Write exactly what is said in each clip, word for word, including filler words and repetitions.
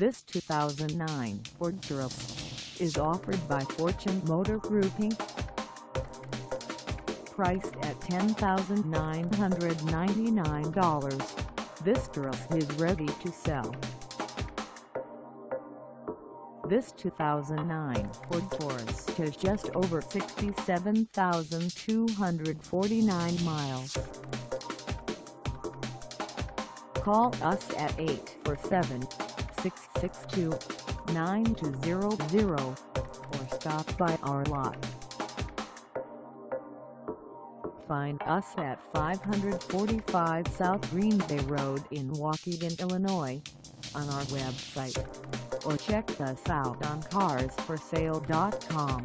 This two thousand nine Ford Taurus is offered by Fortune Motor Group Incorporated. Priced at ten thousand nine hundred ninety-nine dollars, this Taurus is ready to sell. This two thousand nine Ford Taurus has just over sixty-seven thousand two hundred forty-nine miles. Call us at eight four seven, six six two, nine two zero zero or stop by our lot. Find us at five forty-five South Green Bay Road in Waukegan, Illinois, on our website, or check us out on cars for sale dot com.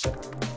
We'll be right back.